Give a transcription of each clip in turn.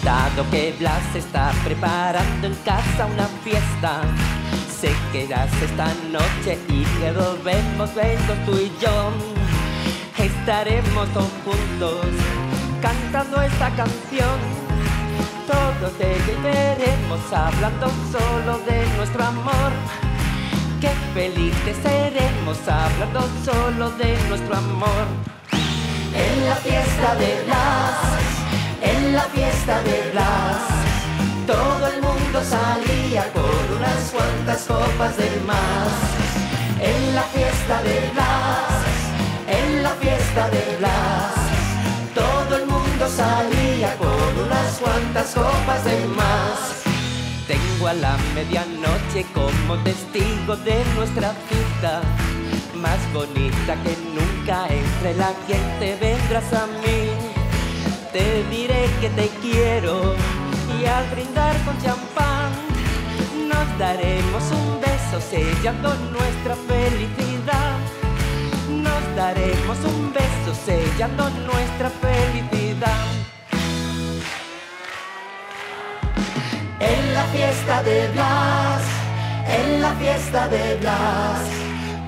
contado que Blas está preparando en casa una fiesta. Sé que irás esta noche y que nos vemos, tú y yo. Estaremos todos juntos cantando esta canción. Todos te veremos hablando solo de nuestro amor. Qué felices seremos hablando solo de nuestro amor. En la fiesta de Blas, en la fiesta de Blas, todo el mundo salía por unas cuantas copas de más. En la fiesta de Blas, en la fiesta de Blas, todo el mundo salía por unas cuantas copas de más. Tengo a la medianoche como testigo de nuestra fiesta, más bonita que nunca. Entre la gente vendrás a mí, te diré que te quiero, y al brindar con champán nos daremos un beso sellando nuestra felicidad. Nos daremos un beso sellando nuestra felicidad. En la fiesta de Blas, en la fiesta de Blas,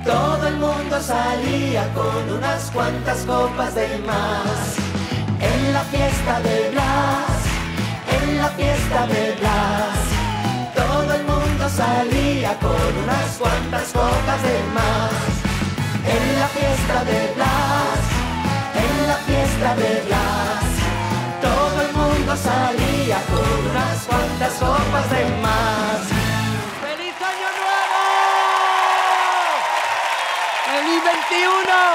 todo el mundo salía con unas cuantas copas de más. En la fiesta de Blas, en la fiesta de Blas, todo el mundo salía con unas cuantas copas de más. En la fiesta de Blas, en la fiesta de Blas, todo el mundo salía con unas cuantas copas de más. ¡Feliz Año Nuevo! ¡Feliz 21!